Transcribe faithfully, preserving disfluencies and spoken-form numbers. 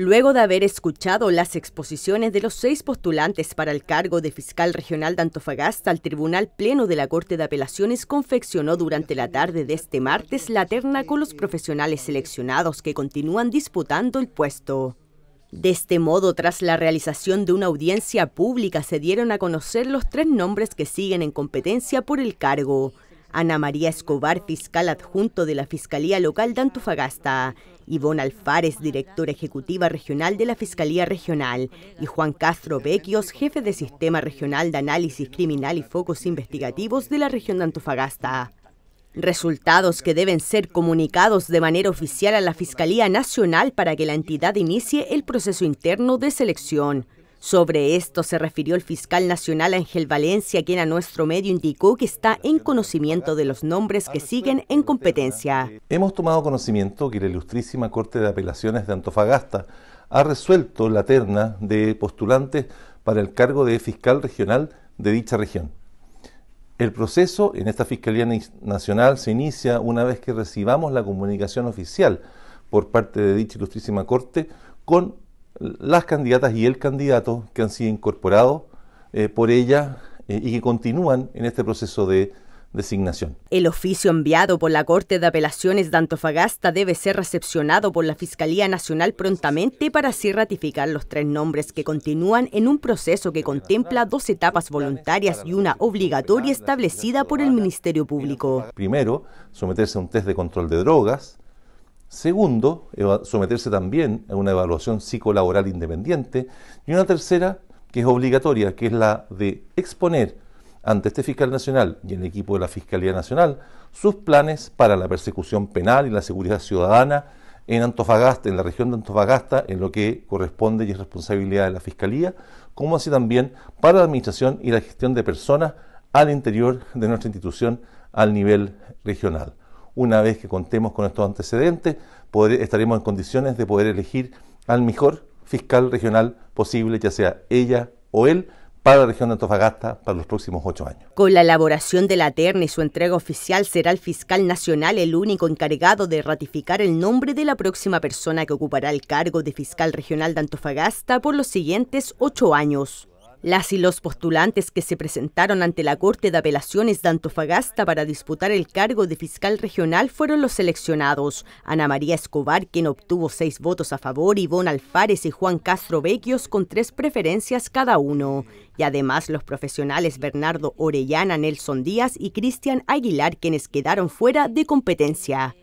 Luego de haber escuchado las exposiciones de los seis postulantes para el cargo de fiscal regional de Antofagasta, el Tribunal Pleno de la Corte de Apelaciones confeccionó durante la tarde de este martes la terna con los profesionales seleccionados que continúan disputando el puesto. De este modo, tras la realización de una audiencia pública, se dieron a conocer los tres nombres que siguen en competencia por el cargo: Ana María Escobar, fiscal adjunto de la Fiscalía Local de Antofagasta; Ivonne Alfárez, directora ejecutiva regional de la Fiscalía Regional; y Juan Castro Bekios, jefe de Sistema Regional de Análisis Criminal y Focos Investigativos de la región de Antofagasta. Resultados que deben ser comunicados de manera oficial a la Fiscalía Nacional para que la entidad inicie el proceso interno de selección. Sobre esto se refirió el fiscal nacional Ángel Valencia, quien a nuestro medio indicó que está en conocimiento de los nombres que siguen en competencia. Hemos tomado conocimiento que la Ilustrísima Corte de Apelaciones de Antofagasta ha resuelto la terna de postulantes para el cargo de fiscal regional de dicha región. El proceso en esta Fiscalía Nacional se inicia una vez que recibamos la comunicación oficial por parte de dicha Ilustrísima Corte con las candidatas y el candidato que han sido incorporados eh, por ella eh, y que continúan en este proceso de designación. El oficio enviado por la Corte de Apelaciones de Antofagasta debe ser recepcionado por la Fiscalía Nacional prontamente para así ratificar los tres nombres que continúan en un proceso que contempla dos etapas voluntarias y una obligatoria establecida por el Ministerio Público. Primero, someterse a un test de control de drogas. Segundo, someterse también a una evaluación psicolaboral independiente. Y una tercera, que es obligatoria, que es la de exponer ante este fiscal nacional y el equipo de la Fiscalía Nacional sus planes para la persecución penal y la seguridad ciudadana en Antofagasta, en la región de Antofagasta, en lo que corresponde y es responsabilidad de la Fiscalía, como así también para la administración y la gestión de personas al interior de nuestra institución al nivel regional. Una vez que contemos con estos antecedentes, poder, estaremos en condiciones de poder elegir al mejor fiscal regional posible, ya sea ella o él, para la región de Antofagasta para los próximos ocho años. Con la elaboración de la terna y su entrega oficial, será el fiscal nacional el único encargado de ratificar el nombre de la próxima persona que ocupará el cargo de fiscal regional de Antofagasta por los siguientes ocho años. Las y los postulantes que se presentaron ante la Corte de Apelaciones de Antofagasta para disputar el cargo de fiscal regional fueron los seleccionados: Ana María Escobar, quien obtuvo seis votos a favor, Ivonne Alfárez y Juan Castro Bekios, con tres preferencias cada uno. Y además los profesionales Bernardo Orellana, Nelson Díaz y Cristian Aguilar, quienes quedaron fuera de competencia.